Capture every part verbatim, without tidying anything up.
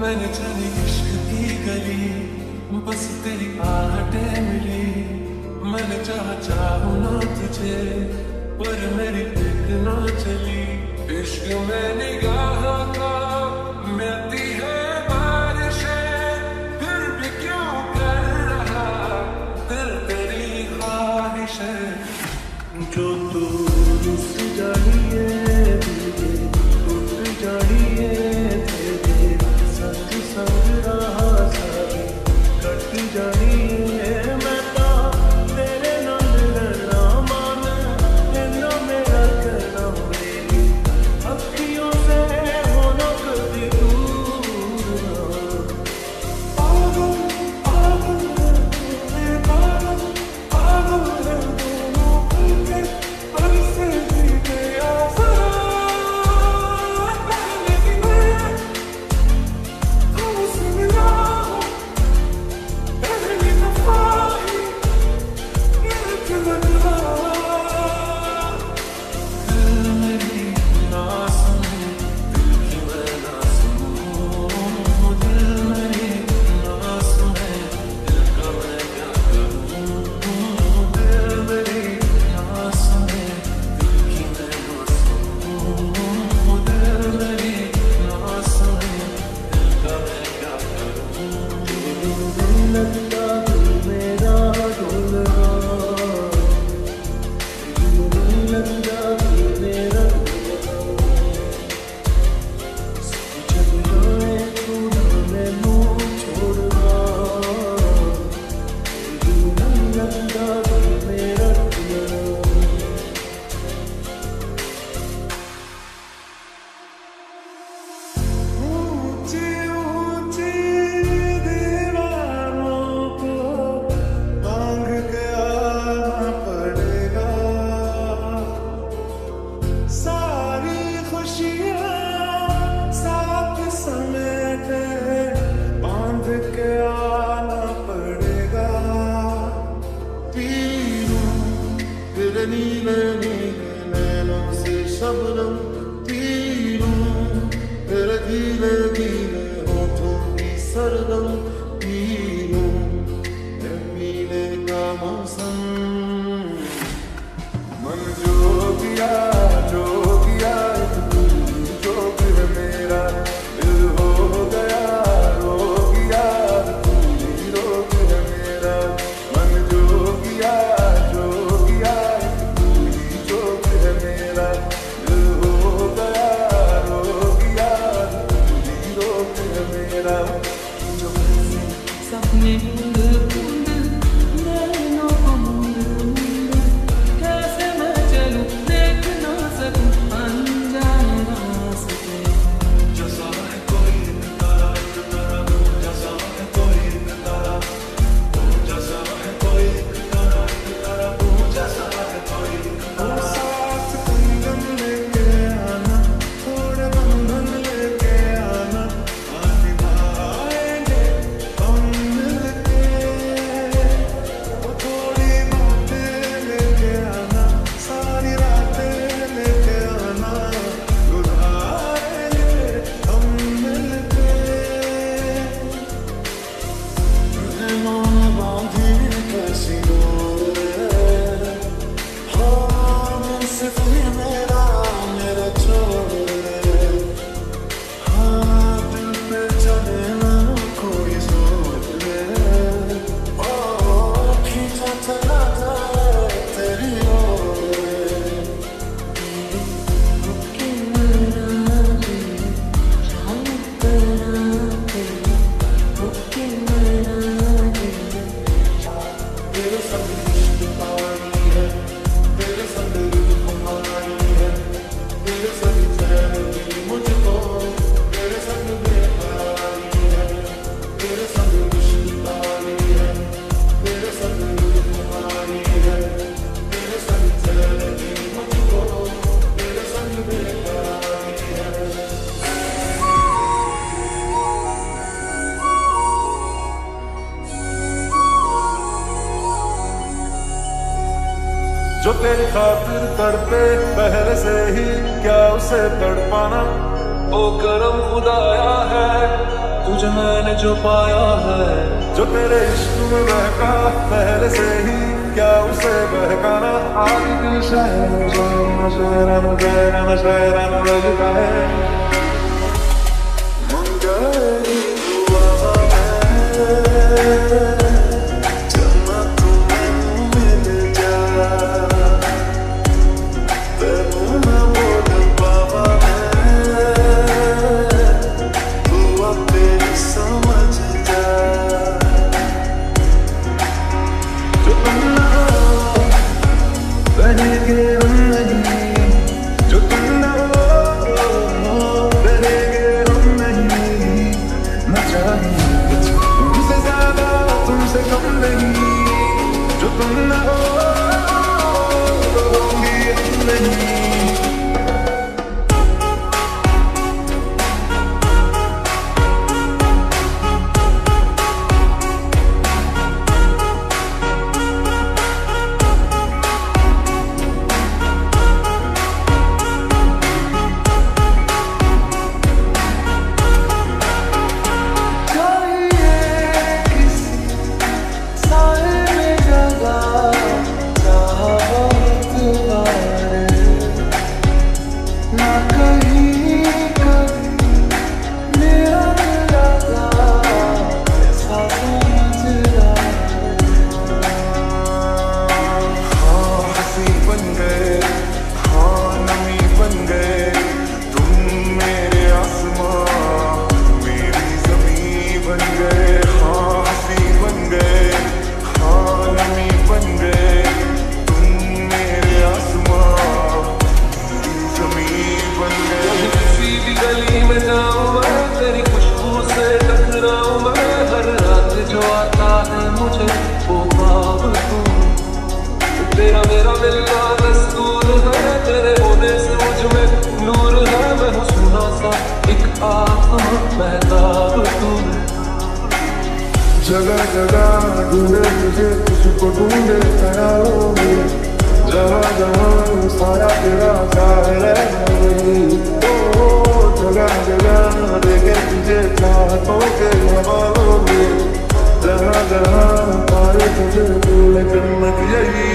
मैंने जाने इश्क की गली, बस तेरी आहटें मिली। मैंने चाहा चाहूं ना तुझे, पर मेरी एक ना चली। इश्क में निगाह का मिलती है बारिश, फिर भी क्यों कर रहा दिल तेरी ख्वाहिश है। जो तू रुस जानी है, उठ जानी है, तेरे संग संग रहा सारी कट जानी है। मैं तो तेरे नाल लड़ा माना, तेरा मेरा करना मेरी अखियों से हो ना कभी दूर। पागल पागल मैं पागल पागल तेरी खातिर तड़पे पहले से ही, क्या उसे तड़पाना। ओ करम खुदाया है, तू तुझे मैंने जो पाया है, जो तेरे इश्क में बहका पहले से ही, क्या उसे बहकाना आगे के शायर नशहरा नशहरा नशहरा नजता है। जगह जगह ढूंढे तुझे, तुझको ढूंढे ख्यालों में, जहाँ जहाँ सारा तेरा सारे ओ जगह जगह देखे तुझे चाहतों के हवालों में, जहाँ जहाँ पारे तुझे भूले करना यही।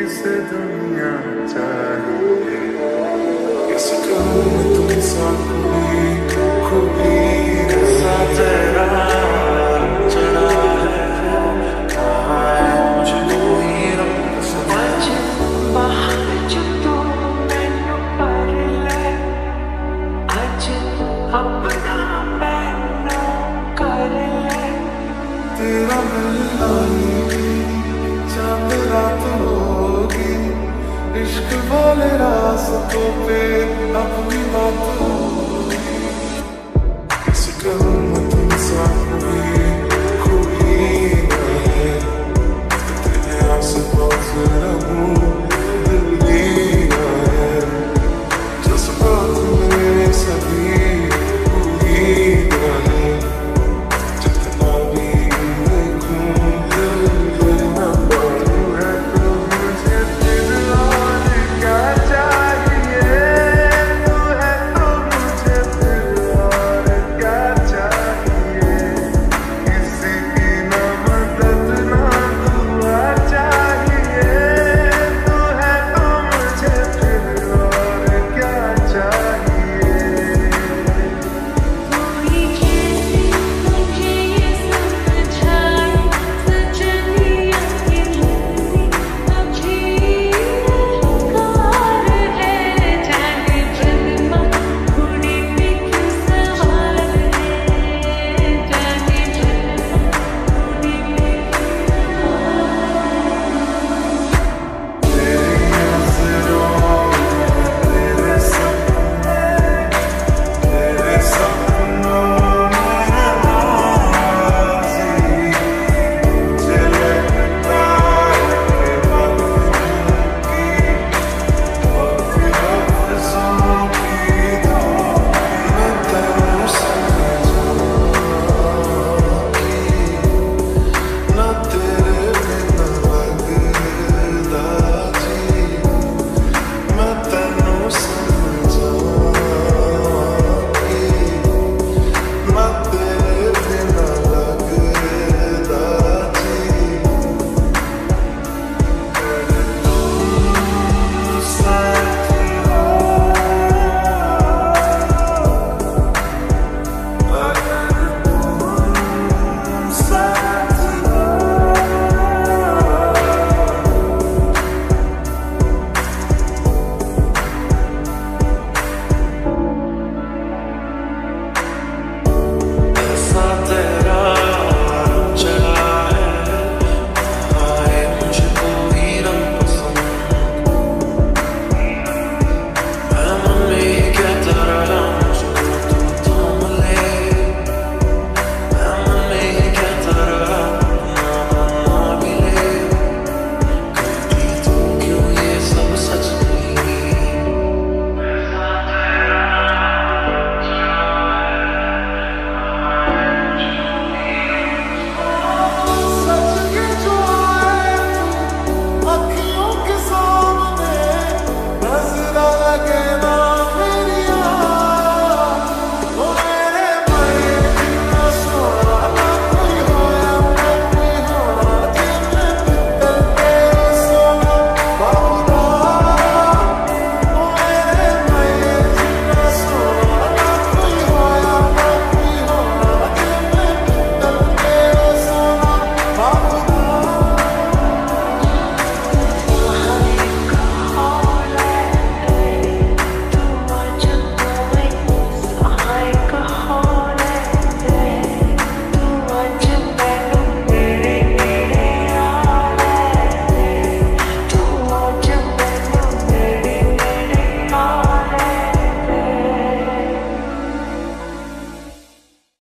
किसे दुनिया चाहिए, किसका मैं तुमसे इश्क वाले रास्तों पे अपनी